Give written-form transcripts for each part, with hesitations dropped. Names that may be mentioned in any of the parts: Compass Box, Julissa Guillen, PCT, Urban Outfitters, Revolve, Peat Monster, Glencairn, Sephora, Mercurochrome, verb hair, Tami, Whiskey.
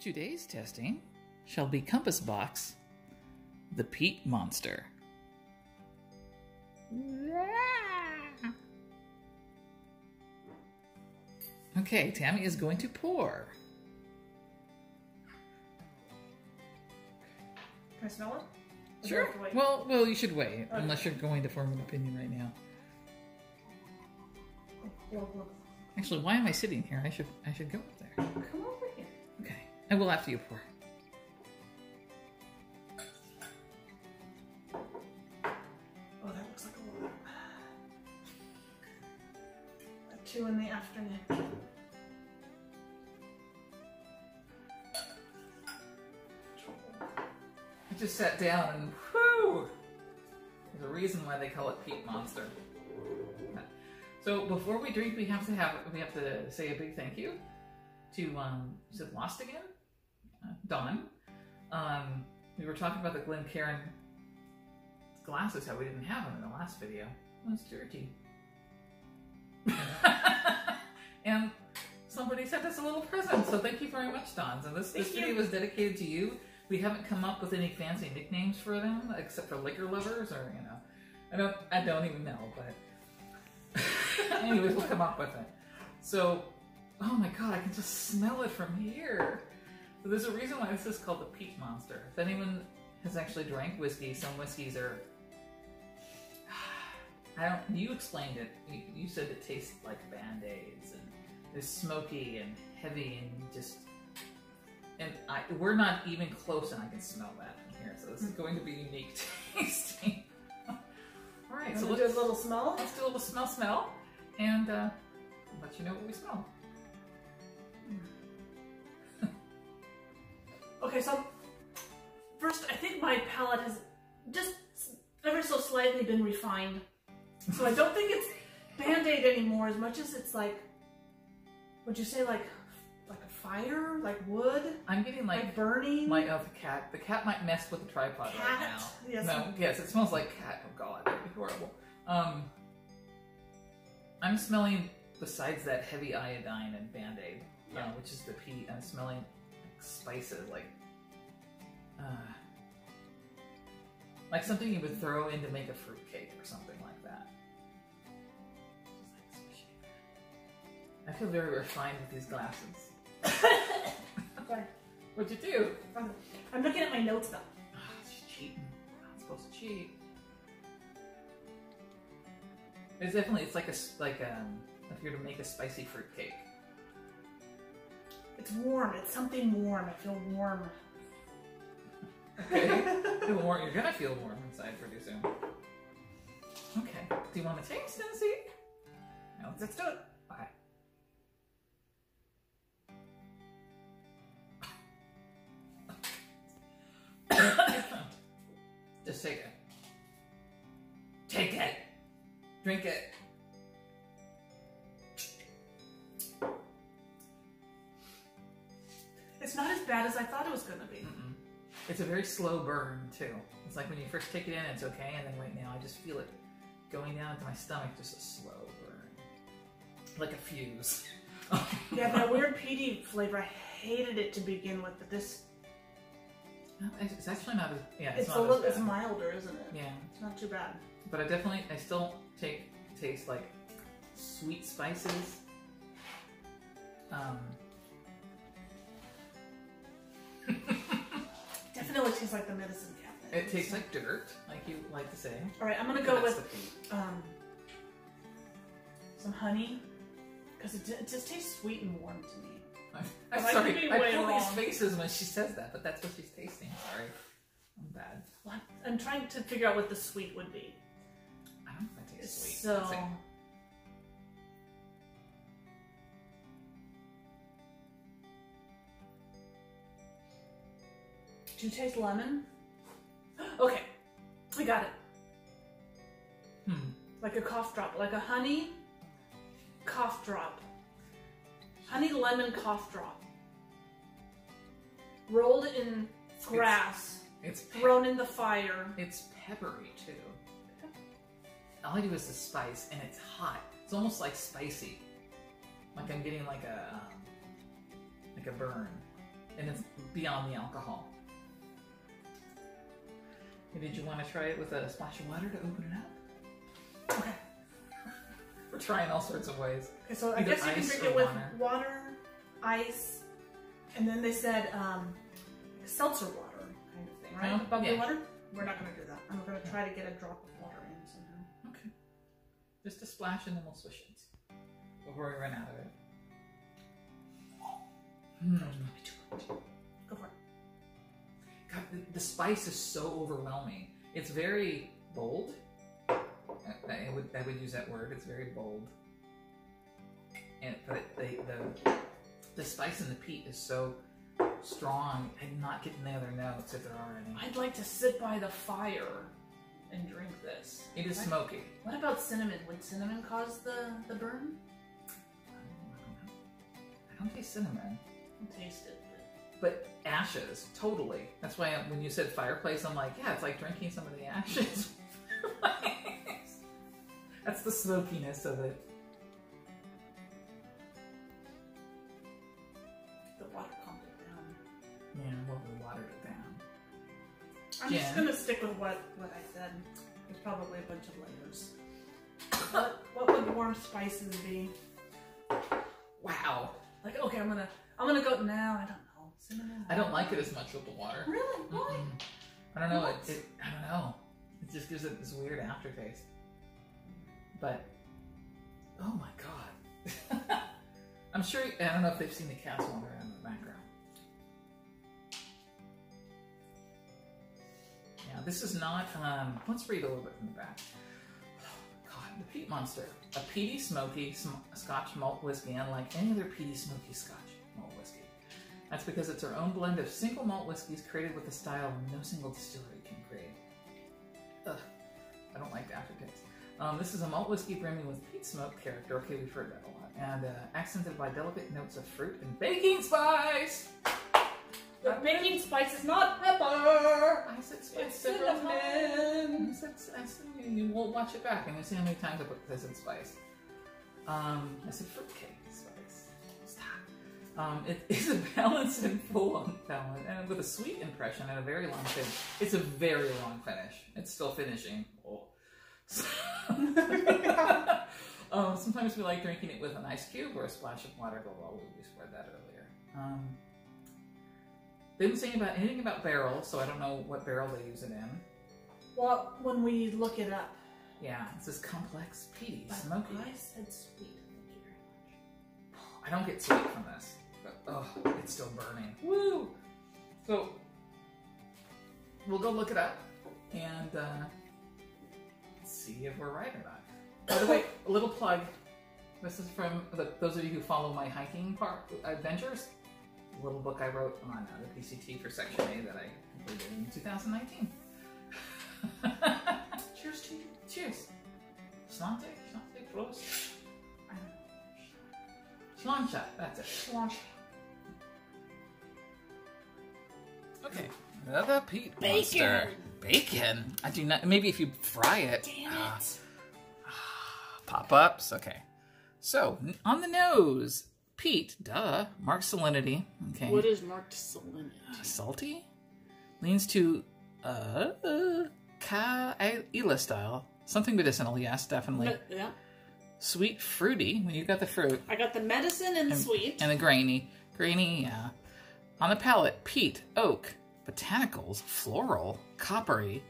Today's testing shall be Compass Box, the Peat Monster. Okay, Tammy is going to pour. Can I smell it? Sure. Well, you should wait, unless you're going to form an opinion right now. Actually, why am I sitting here? I should go up there. Come over here. Okay, I will after you pour. Oh, that looks like a lot. At 2 in the afternoon. I just sat down and whoo! There's a reason why they call it Peat Monster. So before we drink, we have to say a big thank you to is it Lost Again? Dawn. We were talking about the Glencairn glasses, how we didn't have them in the last video. Well, it's dirty. And somebody sent us a little present, so thank you very much, Dawn. So this video was dedicated to you. We haven't come up with any fancy nicknames for them, except for liquor lovers, or you know, I don't even know, but. Anyways, we'll come up with it. So, oh my god, I can just smell it from here. So there's a reason why this is called the Peat Monster. If anyone has actually drank whiskey, some whiskeys are... You explained it. You said it tastes like Band-Aids, and it's smoky and heavy and just... We're not even close, and I can smell that from here, so this is going to be unique tasting. Alright, so let's do a little smell. Let's do a little smell, and let you know what we smell. Okay, so first, I think my palate has just ever so slightly been refined. So I don't think it's Band-Aid anymore as much as it's like, would you say like a fire, like wood? I'm getting like burning. Like the cat. The cat might mess with the tripod right now. Yes. No, yes, it smells like cat. Oh god, that'd be horrible. I'm smelling, besides that heavy iodine and Band-Aid, yeah, which is the peat, I'm smelling like spices, like something you would throw in to make a fruitcake or something like that. I feel very refined with these glasses. Okay. What'd you do? I'm looking at my notes though. Oh, she's cheating. I'm not supposed to cheat. It's definitely, it's like if you're to make a spicy fruit cake. It's warm. It's something warm. I feel warm. Okay. You're gonna feel warm inside pretty soon. Okay. Do you want to taste, Nancy? No, let's do it. Bye. Just take it. Take it. Drink it. It's not as bad as I thought it was going to be. Mm-mm. It's a very slow burn, too. It's like when you first take it in, it's okay, and then right now I just feel it going down into my stomach, just a slow burn. Like a fuse. Yeah, that weird peaty flavor, I hated it to begin with, but this... It's actually not as... Yeah, it's not a little, as bad. It's milder, isn't it? Yeah. It's not too bad. But I still taste like sweet spices. Definitely tastes like the medicine cabinet. It tastes like dirt, like you like to say. All right, I'm gonna go with some honey, because it just tastes sweet and warm to me. I'm sorry, I pull these faces when she says that, but that's what she's tasting. Sorry, I'm bad. Well, I'm trying to figure out what the sweet would be. I don't know if I taste sweet. So, like... do you taste lemon? Okay, I got it. Like a cough drop, like a honey cough drop. Honey lemon cough drop. Rolled in grass. It's thrown in the fire. It's peppery too. All I do is the spice, and it's hot. It's almost like spicy. Like I'm getting like a burn. and it's beyond the alcohol. Maybe did you want to try it with a splash of water to open it up? Okay. We're trying all sorts of ways. Okay, so I guess you can drink it with water, ice, and then they said seltzer water kind of thing, right? Bubbly water? We're not going to do that. I'm going to try to get a drop of water in somehow. Okay. Just a splash and then we'll swish it before we run out of it. Mm. That was probably too much. Go for it. God, the spice is so overwhelming. It's very bold. I would use that word. It's very bold. And but the spice in the peat is so strong. I'm not getting the other notes if there are any. I'd like to sit by the fire and drink this. It is smoky. What about cinnamon? Would cinnamon cause the burn? I don't taste cinnamon. I taste it. But ashes, totally. That's why when you said fireplace, I'm like, yeah, it's like drinking some of the ashes. That's the smokiness of it. The water pumped it down. Yeah, well, we watered it down. I'm just going to stick with what I said. There's probably a bunch of layers. What would warm spices be? Wow. Like, okay, I'm gonna go now. I don't know. Cinnamon. I don't like it as much with the water. Really? Why? Mm-hmm. I don't know. I don't know. It just gives it this weird aftertaste. But oh my god, I'm sure. I don't know if they've seen the cats wander around in the background. Now this is not. Let's read a little bit from the back. The Peat Monster, a peaty, smoky Scotch malt whiskey unlike any other peaty, smoky Scotch malt whiskey. That's because it's our own blend of single malt whiskeys created with a style no single distillery can create. Ugh, I don't like the aftertaste. This is a malt whiskey brimming with peat smoke character, okay, we've heard that a lot, and accented by delicate notes of fruit and baking spice! The baking spice is not pepper! I said spice several times. I said, you won't watch it back. I'm going to see how many times I put this in spice. I said fruitcake spice. Stop. It is a balanced and full balance, and with a sweet impression and a very long finish. It's a very long finish. It's still finishing. Oh. Sometimes we like drinking it with an ice cube or a splash of water. Well, we scored that earlier. They didn't say anything about barrel, so I don't know what barrel they use it in. Well, when we look it up. Yeah, it's this complex peaty, smoky. I said sweet, thank you very much. I don't get sweet from this, but oh, it's still burning. Woo! So, we'll go look it up and see if we're right or not. By the way, a little plug. This is from those of you who follow my hiking adventures. Little book I wrote on the PCT for Section A that I completed in 2019. Cheers to you. Cheers. Slante, Slante, Prost. Slancha, that's it. Slancha. Okay, another peat monster. Bacon. I do not, maybe if you fry it. Damn it. Pop-ups, okay. So, on the nose. Peat, duh, marked salinity. Okay. What is marked salinity? Salty? Leans to Kaila style. Something medicinal, yes, definitely. Yeah. Sweet, fruity. When you got the fruit. I got the medicine and the sweet. And the grainy. Grainy, yeah. On the palate, peat, oak, botanicals, floral, coppery,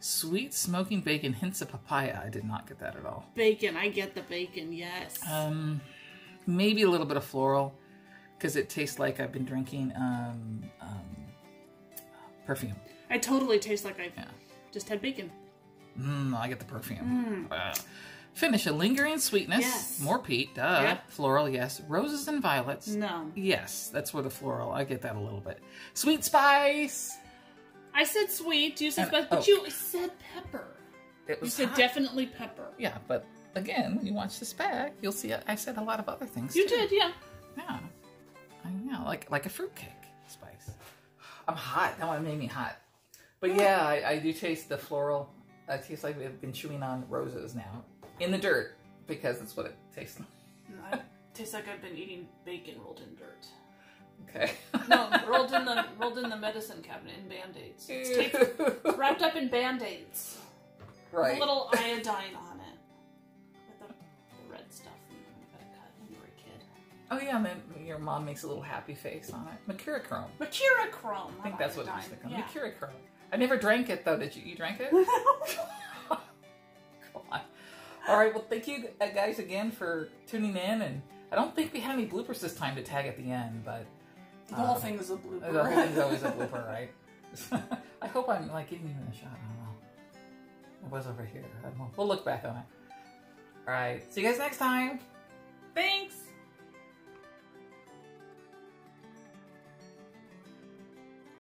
sweet smoking bacon, hints of papaya. I did not get that at all. Bacon, I get the bacon, yes. Maybe a little bit of floral, because it tastes like I've been drinking perfume. I totally taste like I've just had bacon. Mmm, I get the perfume. Mm. Finish, a lingering sweetness. Yes. More peat, duh. Yep. Floral, yes. Roses and violets. No. Yes, that's where the floral, I get that a little bit. Sweet spice! I said sweet, you said spice, but you said pepper. It was hot. Definitely pepper. Yeah, but... Again, when you watch this back, you'll see I said a lot of other things. You did, yeah. Yeah. I know, like a fruitcake spice. I'm hot. That one made me hot. But yeah, I do taste the floral. It tastes like we've been chewing on roses now. In the dirt, because that's what it tastes like. It tastes like I've been eating bacon rolled in dirt. Okay. No, rolled in the medicine cabinet in Band-Aids. It's wrapped up in Band-Aids. Right. With a little iodine on it. With the red stuff that I cut when you were a kid. Oh yeah, your mom makes a little happy face on it. Mercurochrome. Mercurochrome. I think that's iodine. What it was thinking. Yeah. Mercurochrome. I never drank it though. Did you? You drank it? No. Come on. All right. Well, thank you guys again for tuning in, and I don't think we had any bloopers this time to tag at the end, but the whole thing is a blooper. The whole thing's always a blooper, right? I hope I'm like giving you a shot. I don't know. It was over here. We'll look back on it. All right. See you guys next time. Thanks.